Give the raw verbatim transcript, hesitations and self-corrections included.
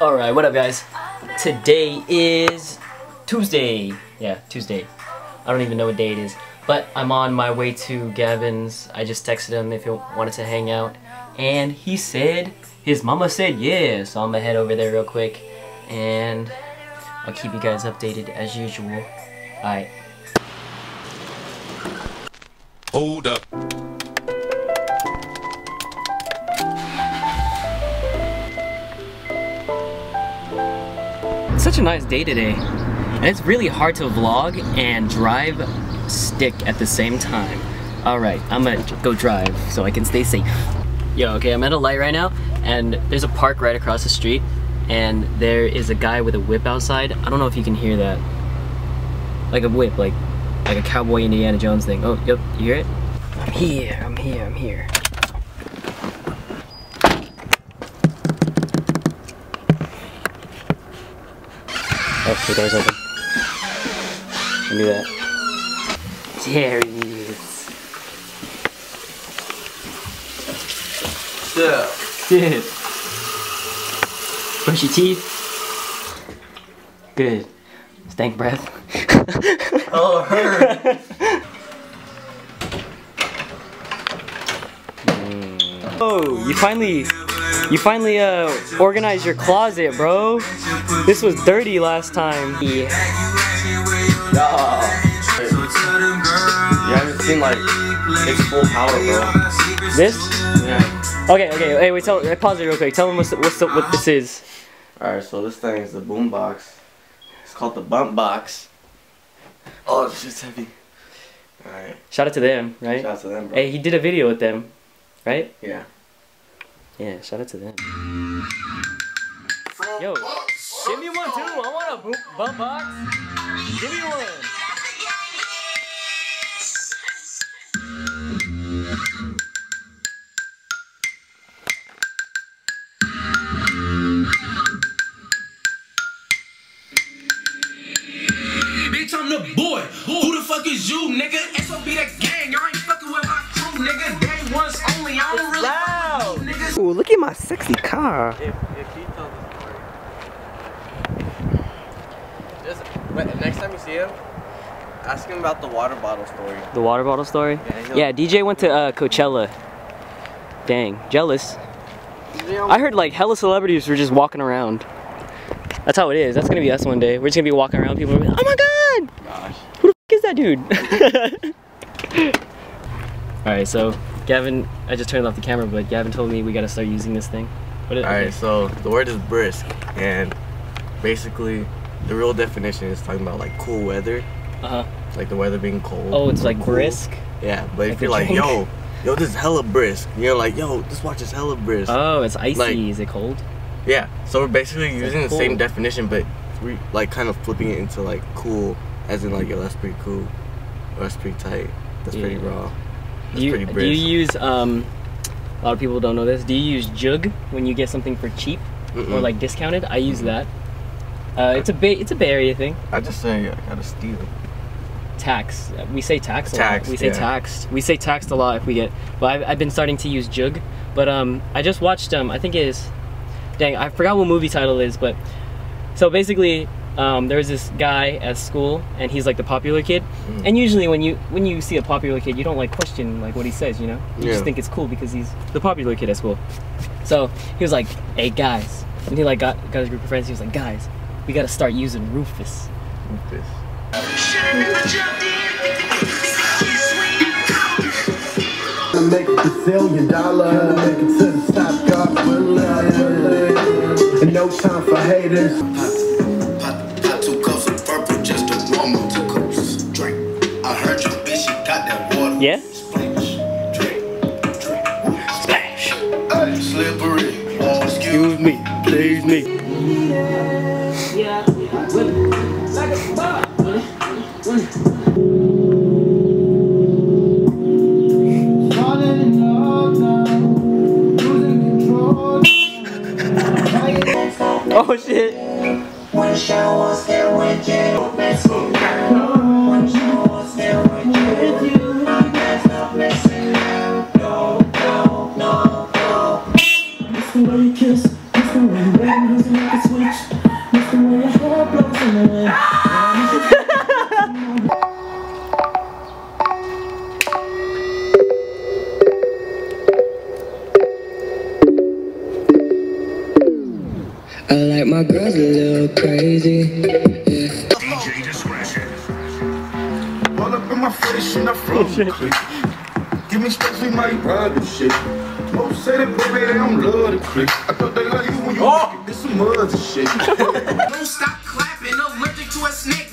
Alright, what up guys? Today is Tuesday. Yeah, Tuesday. I don't even know what day it is. But I'm on my way to Gavin's. I just texted him if he wanted to hang out. And he said, his mama said yeah. So I'm gonna head over there real quick. And I'll keep you guys updated as usual. Alright. Hold up. It's such a nice day today, and it's really hard to vlog and drive stick at the same time. Alright, I'm gonna go drive so I can stay safe. Yo, okay, I'm at a light right now, and there's a park right across the street, and there is a guy with a whip outside. I don't know if you can hear that. Like a whip, like like a cowboy Indiana Jones thing. Oh, yep, you hear it? I'm here, I'm here, I'm here. Oh, the door's open. I knew that. There he is. Yeah. Dude. Brush your teeth. Good. Stank breath. Oh, her. Oh, you finally... You finally uh, organized your closet, bro. This was dirty last time. Yeah. Nah. You haven't seen like its full power, bro. This? Yeah. Okay, okay. Hey, wait. Tell. Pause it real quick. Tell them what's the, what's the, what this is. All right. So this thing is the boom box. It's called the bump box. Oh, this shit's heavy. All right. Shout out to them, right? Shout out to them, bro. Hey, he did a video with them, right? Yeah. Yeah, shout out to them. Yo, give me one too. I want a boom bump box. Give me one. Bitch, I'm the boy. Who the fuck is you, nigga? S O B that gang. Y'all ain't fucking with my crew, nigga. Day once only. I don't really. Ooh, look at my sexy car. If, if he tells the story, just wait, next time you see him, ask him about the water bottle story. The water bottle story? Yeah, yeah, D J went to uh, Coachella. Dang, jealous. I heard like hella celebrities were just walking around. That's how it is. That's gonna be us one day. We're just gonna be walking around. People are like, oh my god! Gosh. Who the f is that dude? Alright, so. Gavin, I just turned off the camera, but Gavin told me we gotta start using this thing. What is, Alright, okay. So the word is brisk, and basically the real definition is talking about like cool weather. Uh-huh. Like the weather being cold. Oh, it's like cool. Brisk? Yeah, but like if you're like, yo, yo, this is hella brisk, and you're like, yo, this watch is hella brisk. Oh, it's icy, like, is it cold? Yeah, so we're basically it's using like the cold. Same definition, but we like kind of flipping it into like cool, as in like, yo, that's pretty cool, or that's pretty tight, that's yeah. Pretty raw. Do you, do you use, um, a lot of people don't know this, do you use jug when you get something for cheap? Mm-mm. Or like discounted? I use that. Uh, it's a Bay, it's a Bay Area thing. I just say I gotta steal. Tax. We say tax a taxed, lot. We say yeah. taxed. We say taxed a lot if we get, well, I've, I've been starting to use jug, but um, I just watched, um, I think it is, dang, I forgot what movie title it is, but, so basically, Um, there was this guy at school, and he's like the popular kid. Mm. And usually, when you when you see a popular kid, you don't like question like what he says, you know. You yeah. just think it's cool because he's the popular kid at school. So he was like, "Hey guys," and he like got got his group of friends. He was like, "Guys, we gotta start using Rufus." Rufus. Make a zillion dollars, make it to the top, God, and no time for haters. Yeah? Splash. Splash. Hey, slippery. Oh, excuse me. Please me. Yeah. Like a bug. Oh shit. When showers get wicked. Kiss, kiss, kiss, kiss, kiss, kiss, kiss. my girls a little crazy. Yeah. D J discretion. All up in my face and I froze the click. Give me space, we might ride this shit. Most say that baby, they don't love the click. I thought they like you when you oh. This some other shit. Don't stop clapping, allergic to a snake.